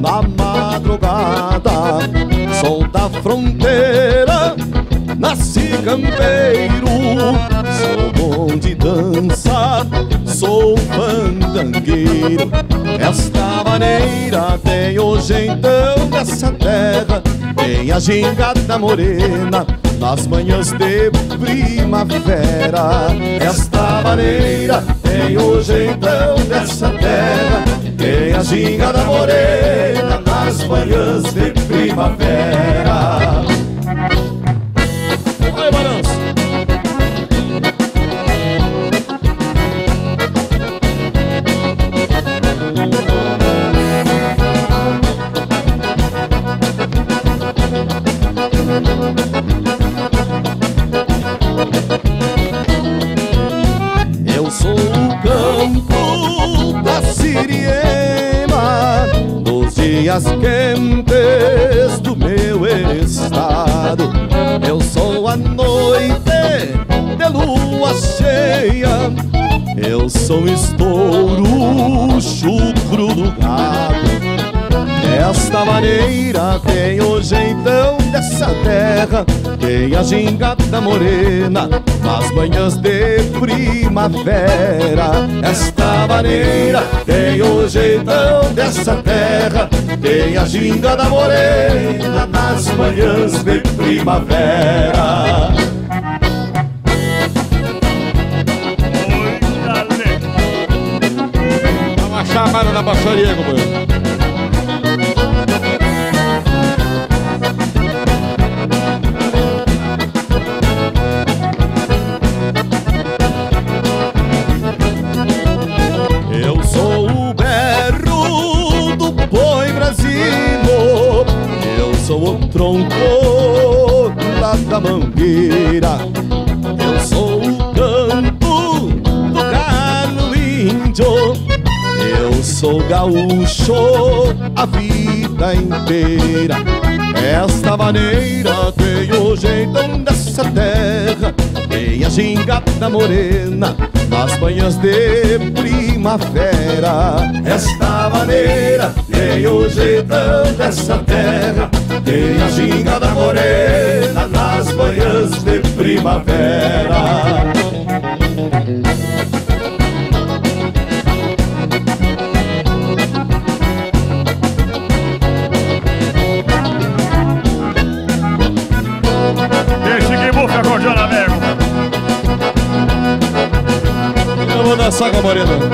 na madrugada. Sou da fronteira, nasci campeiro, sou bom de dança, sou fandangueiro. Esta maneira tem o jeitão dessa terra, tem a gingada morena nas manhãs de primavera. Esta maneira tem o jeitão dessa terra, tem a gingada morena nas manhãs de primavera. Vai, balanço! Eu sou o campo da Siriema, dos dias quentes do meu estado. Eu sou a noite de lua cheia, eu sou estouro, chucro do gado. Esta maneira tem o jeitão dessa terra, tem a gingada morena nas manhãs de primavera. Esta maneira tem o jeitão dessa terra, tem a gingada morena nas manhãs de primavera. Uma chamada da baixaria, companheiro. Sou o tronco lá da mangueira, eu sou o canto do galo índio, eu sou gaúcho a vida inteira. Esta maneira tem o jeitão dessa terra, tem a gingada morena nas manhãs de primavera. Esta maneira tem o jeitão dessa terra, tem a gingada morena nas manhãs de primavera. Deixa que busca, Cordiona Mego. Vamos dançar com a morena.